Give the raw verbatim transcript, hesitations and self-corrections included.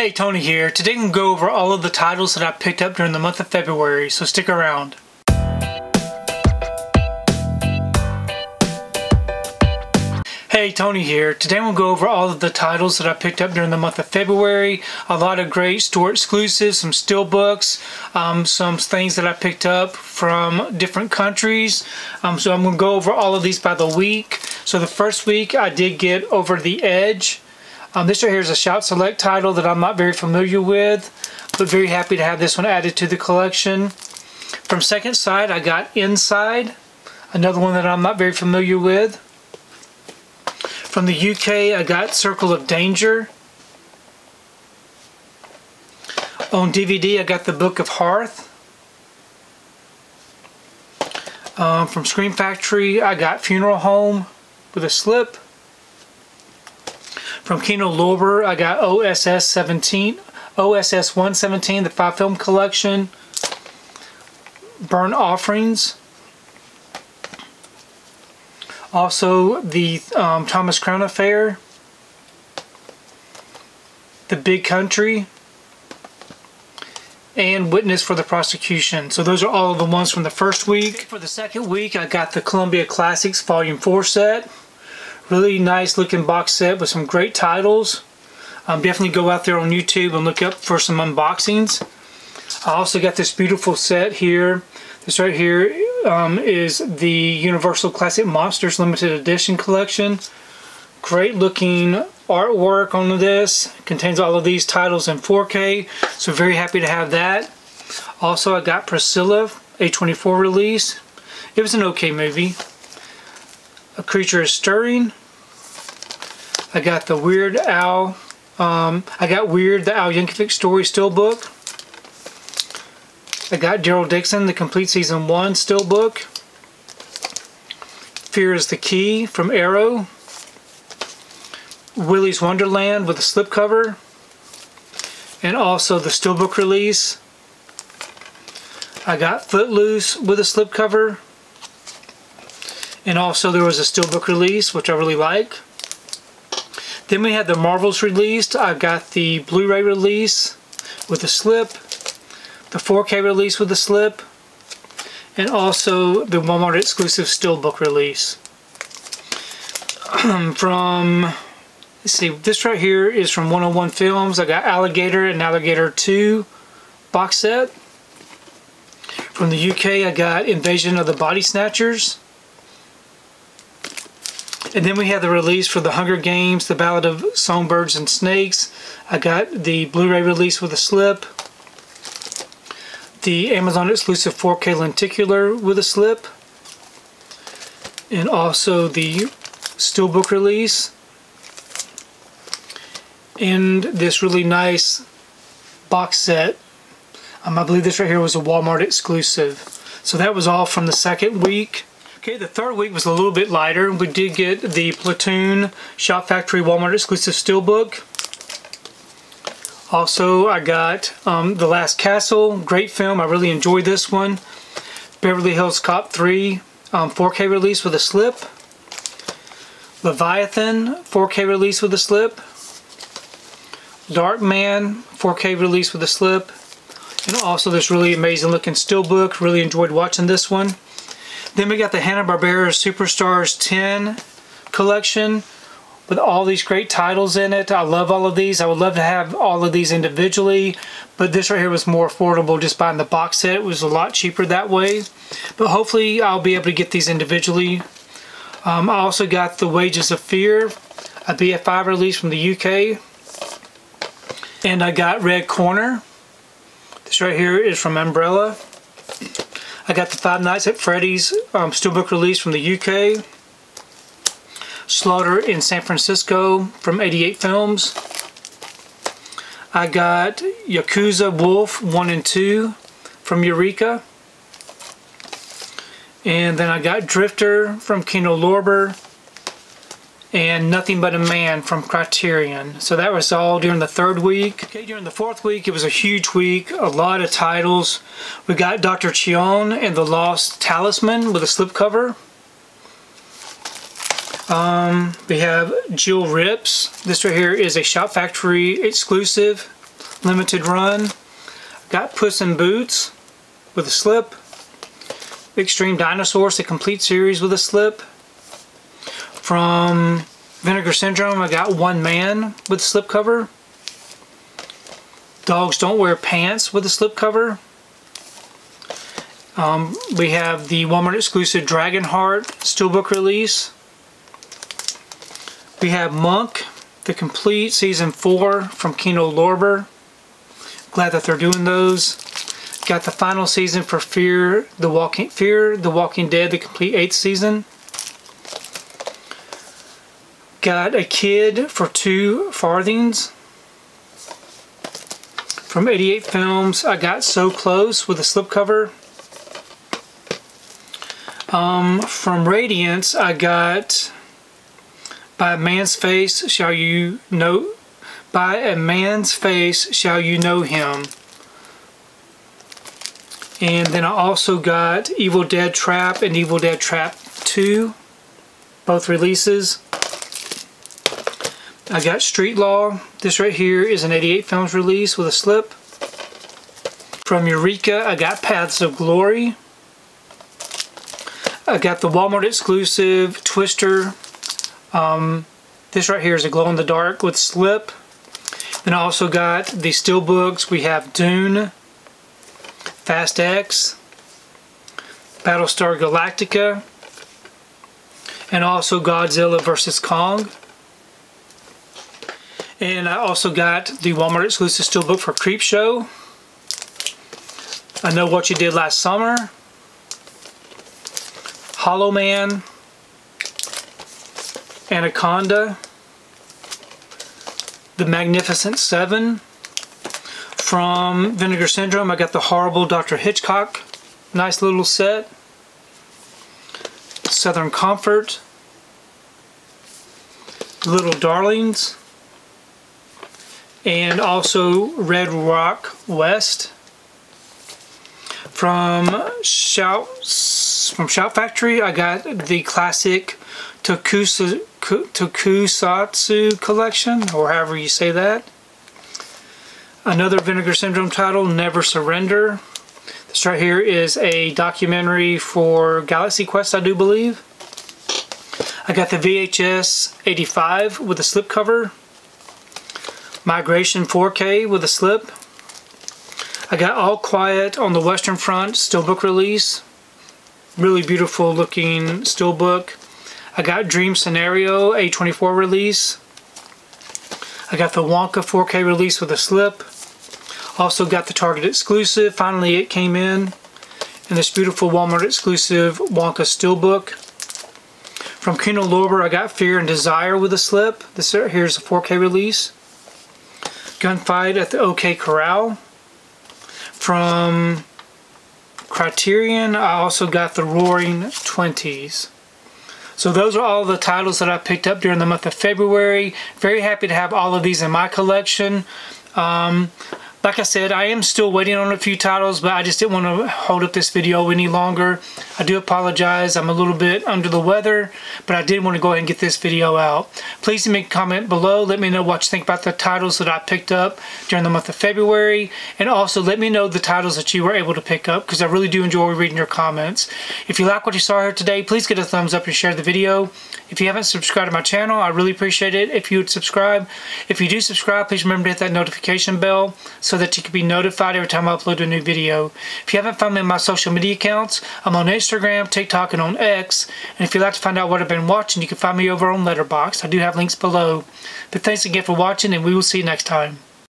Hey, Tony here. Today I'm going to go over all of the titles that I picked up during the month of February, so stick around. Hey, Tony here. Today I'm going to go over all of the titles that I picked up during the month of February. A lot of great store exclusives, some still books, um, some things that I picked up from different countries. Um, so I'm going to go over all of these by the week. So the first week I did get Over the Edge. Um, this right here is a Shout Select title that I'm not very familiar with, but very happy to have this one added to the collection. From Second Side, I got Inside, another one that I'm not very familiar with. From the U K, I got Circle of Danger. On D V D, I got The Book of Hearth. Um, from Scream Factory, I got Funeral Home with a slip. From Kino Lorber, I got O S S one seventeen, the five film collection, Burnt Offerings. Also, the um, Thomas Crown Affair, The Big Country, and Witness for the Prosecution. So those are all of the ones from the first week. For the second week, I got the Columbia Classics Volume four set. Really nice looking box set with some great titles. Um, definitely go out there on YouTube and look up for some unboxings. I also got this beautiful set here. This right here um, is the Universal Classic Monsters Limited Edition Collection. Great looking artwork on this. Contains all of these titles in four K, so very happy to have that. Also, I got Priscilla, A twenty-four release. It was an okay movie. A Creature is Stirring. I got the Weird Al, um, I got Weird the Al Yankovic Story Steelbook. I got Daryl Dixon, the Complete Season one Steelbook. Fear is the Key from Arrow. Willy's Wonderland with a slipcover. And also the Steelbook release. I got Footloose with a slipcover. And also there was a Steelbook release, which I really like. Then we had the Marvels released. I've got the Blu-ray release with a slip, the four K release with a slip, and also the Walmart exclusive Steelbook release. From, let's see, this right here is from one oh one Films. I got Alligator and Alligator two box set. From the U K, I got Invasion of the Body Snatchers. And then we have the release for The Hunger Games, The Ballad of Songbirds and Snakes. I got the Blu-ray release with a slip. The Amazon exclusive four K lenticular with a slip. And also the Steelbook release. And this really nice box set. Um, I believe this right here was a Walmart exclusive. So that was all from the second week. Okay, the third week was a little bit lighter. We did get the Platoon Shout Factory Walmart exclusive Steelbook. Also, I got um, The Last Castle. Great film. I really enjoyed this one. Beverly Hills Cop three um, four K release with a slip. Leviathan four K release with a slip. Darkman four K release with a slip. And also this really amazing looking Steelbook. Really enjoyed watching this one. Then we got the Hanna-Barbera Superstars ten collection with all these great titles in it. I love all of these. I would love to have all of these individually, but this right here was more affordable just buying the box set. It was a lot cheaper that way, but hopefully I'll be able to get these individually. Um, I also got the Wages of Fear, a B F I release from the U K. And I got Red Corner. This right here is from Umbrella. I got the Five Nights at Freddy's um, Steelbook release from the U K. Slaughter in San Francisco from eighty-eight Films. I got Yakuza Wolf one and two from Eureka. And then I got Drifter from Kino Lorber. And Nothing But a Man from Criterion. So that was all during the third week. Okay, during the fourth week, it was a huge week. A lot of titles. We got Doctor Chion and the Lost Talisman with a slipcover. Um, we have Jill Rips. This right here is a Shout Factory exclusive. limited run. Got Puss in Boots with a slip. Extreme Dinosaurs, the complete series with a slip. From Vinegar Syndrome, I got One Man with a slipcover. Dogs Don't Wear Pants with a slipcover. Um, we have the Walmart exclusive Dragonheart Steelbook release. We have Monk, the complete season four from Kino Lorber. Glad that they're doing those. Got the final season for Fear the Walking Fear the Walking Dead, the complete eighth season. Got A Kid for Two Farthings. From eighty-eight Films, I got So Close with a slipcover. Um, from Radiance, I got By a Man's Face Shall You Know By a Man's Face Shall You Know Him. And then I also got Evil Dead Trap and Evil Dead Trap two, both releases. I got Street Law. This right here is an eighty-eight Films release with a slip. From Eureka, I got Paths of Glory. I got the Walmart exclusive Twister. Um, this right here is a glow-in-the-dark with slip. Then I also got the steel books. We have Dune, Fast X, Battlestar Galactica, and also Godzilla versus. Kong. And I also got the Walmart exclusive steel book for Creepshow, I Know What You Did Last Summer, Hollow Man, Anaconda, The Magnificent Seven. From Vinegar Syndrome, I got The Horrible Doctor Hitchcock, nice little set. Southern Comfort, Little Darlings, and also Red Rock West. From Shout from Shout Factory, I got the classic Tokusa, Tokusatsu collection, or however you say that. Another Vinegar Syndrome title, Never Surrender. This right here is a documentary for Galaxy Quest, I do believe. I got the V H S eighty-five with a slipcover. Migration four K with a slip. I got All Quiet on the Western Front steelbook release. Really beautiful looking steelbook. I got Dream Scenario A twenty-four release. I got the Wonka four K release with a slip. Also got the Target exclusive. Finally it came in. And this beautiful Walmart exclusive Wonka steelbook. From Kino Lorber, I got Fear and Desire with a slip. This here's a four K release. Gunfight at the OK Corral. From Criterion, I also got the Roaring Twenties. So those are all the titles that I picked up during the month of February. Very happy to have all of these in my collection. Um, like I said, I am still waiting on a few titles, but I just didn't want to hold up this video any longer. I do apologize. I'm a little bit under the weather, but I did want to go ahead and get this video out. Please make a comment below. Let me know what you think about the titles that I picked up during the month of February. And also let me know the titles that you were able to pick up, because I really do enjoy reading your comments. If you like what you saw here today, please give it a thumbs up and share the video. If you haven't subscribed to my channel, I really appreciate it if you would subscribe. If you do subscribe, please remember to hit that notification bell so that you can be notified every time I upload a new video. If you haven't found me on my social media accounts, I'm on Instagram, TikTok, and on X. And if you'd like to find out what I've been watching, you can find me over on Letterboxd. I do have links below. But thanks again for watching, and we will see you next time.